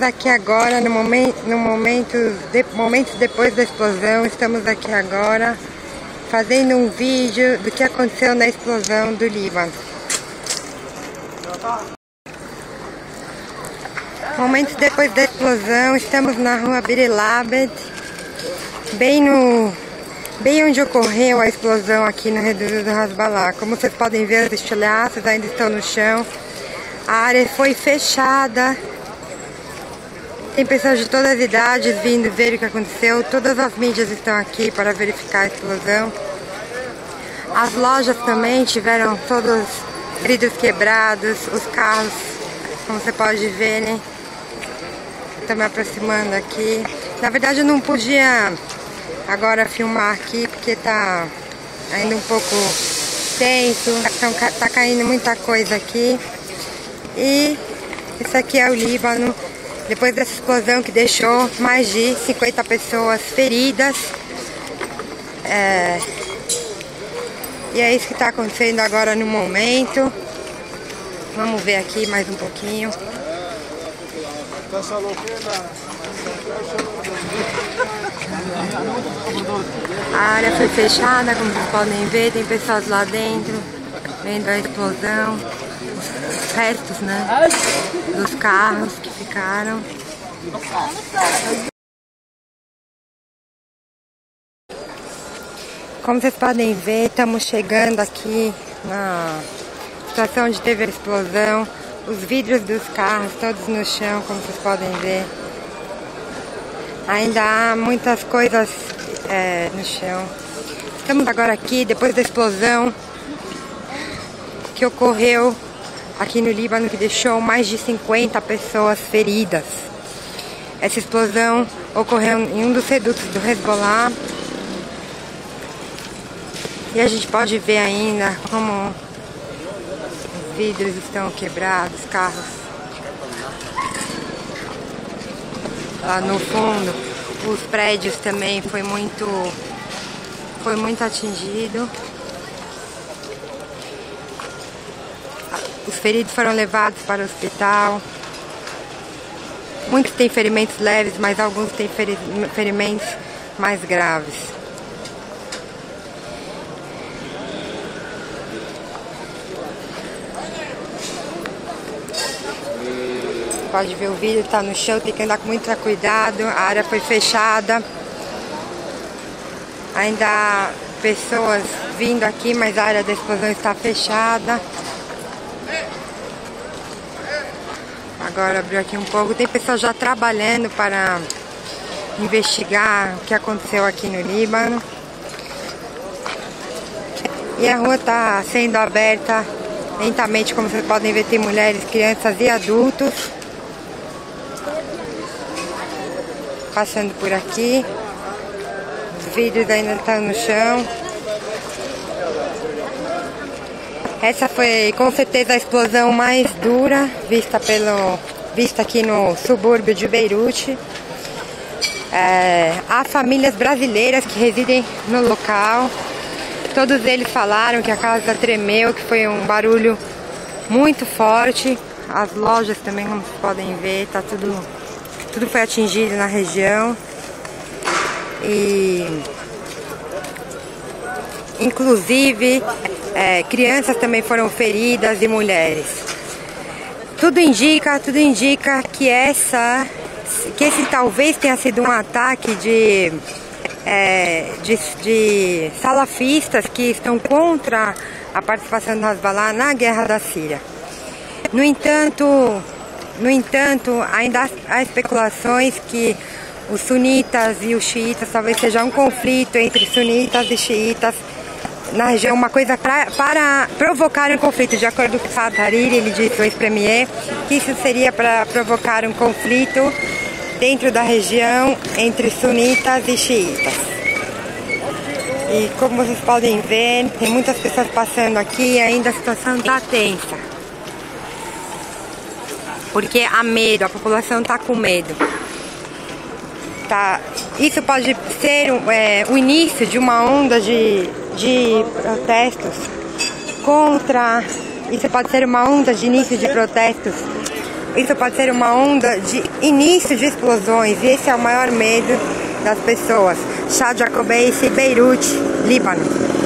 Estamos aqui agora, momentos depois da explosão, estamos aqui agora fazendo um vídeo do que aconteceu na explosão do Líbano. Momentos depois da explosão, estamos na rua Bir El Abed, bem onde ocorreu a explosão aqui no Reduto do Rasbalá. Como vocês podem ver, os estilhaços ainda estão no chão, a área foi fechada. Tem pessoas de todas as idades vindo ver o que aconteceu. Todas as mídias estão aqui para verificar a explosão. As lojas também tiveram todos os vidros quebrados, os carros, como você pode ver, né? Estou me aproximando aqui. Na verdade eu não podia agora filmar aqui porque está ainda um pouco tenso. Então está caindo muita coisa aqui. E isso aqui é o Líbano. Depois dessa explosão que deixou mais de 50 pessoas feridas. E é isso que está acontecendo agora no momento. Vamos ver aqui mais um pouquinho. A área foi fechada, como vocês podem ver. Tem pessoas lá dentro, vendo a explosão. Os restos, né, dos carros que ficaram. Como vocês podem ver, estamos chegando aqui na situação onde teve a explosão. Os vidros dos carros todos no chão, como vocês podem ver. Ainda há muitas coisas no chão. Estamos agora aqui, depois da explosão que ocorreu aqui no Líbano, que deixou mais de 50 pessoas feridas. Essa explosão ocorreu em um dos redutos do Hezbollah. E a gente pode ver ainda como os vidros estão quebrados, carros lá no fundo. Os prédios também foi muito atingido. Os feridos foram levados para o hospital. Muitos têm ferimentos leves, mas alguns têm ferimentos mais graves. Pode ver, o vídeo está no chão, tem que andar com muito cuidado. A área foi fechada. Ainda há pessoas vindo aqui, mas a área da explosão está fechada. Agora abriu aqui um pouco. Tem pessoas já trabalhando para investigar o que aconteceu aqui no Líbano. E a rua está sendo aberta lentamente, como vocês podem ver, tem mulheres, crianças e adultos passando por aqui. Os vidros ainda estão no chão. Essa foi, com certeza, a explosão mais dura vista aqui no subúrbio de Beirute. Há famílias brasileiras que residem no local. Todos eles falaram que a casa tremeu, que foi um barulho muito forte. As lojas também, como vocês podem ver, tá tudo foi atingido na região. E inclusive crianças também foram feridas e mulheres. Tudo indica que esse talvez tenha sido um ataque de salafistas que estão contra a participação do Hezbollah na guerra da Síria. No entanto, ainda há especulações que os sunitas e os xiitas, talvez seja um conflito entre sunitas e xiitas na região, uma coisa para provocar um conflito. De acordo com o Hariri, ele disse, o ex-premier, que isso seria para provocar um conflito dentro da região entre sunitas e xiitas. E como vocês podem ver, tem muitas pessoas passando aqui e ainda a situação está tensa. Porque há medo, a população está com medo. Isso pode ser o início de uma onda de protestos contra. Isso pode ser uma onda de início de protestos isso pode ser uma onda de início de explosões, e esse é o maior medo das pessoas. Chadia Kobeissi, Beirute, Líbano.